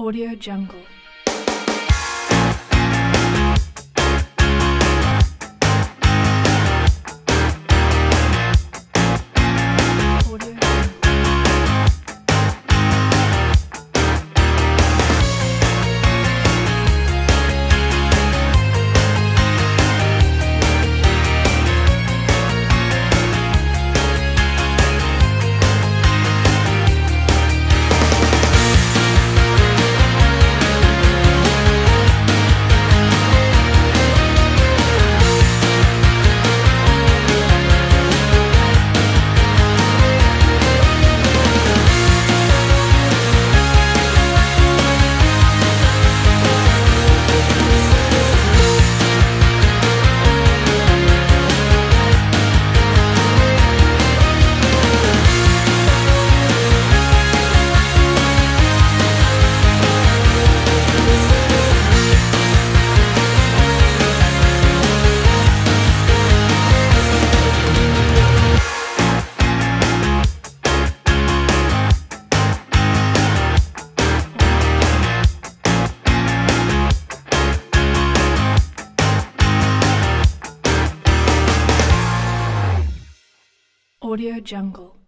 Audiojungle. Audiojungle.